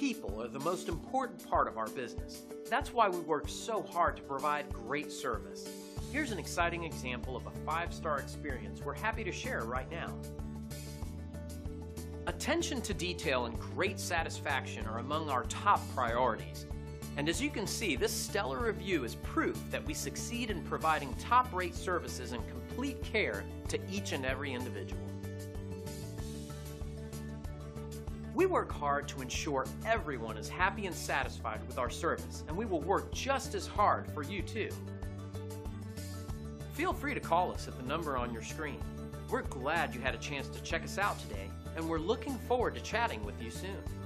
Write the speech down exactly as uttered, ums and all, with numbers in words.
people are the most important part of our business. That's why we work so hard to provide great service. Here's an exciting example of a five-star experience we're happy to share right now. Attention to detail and great satisfaction are among our top priorities. And as you can see, this stellar review is proof that we succeed in providing top-rate services and complete care to each and every individual. We work hard to ensure everyone is happy and satisfied with our service, and we will work just as hard for you too. Feel free to call us at the number on your screen. We're glad you had a chance to check us out today, and we're looking forward to chatting with you soon.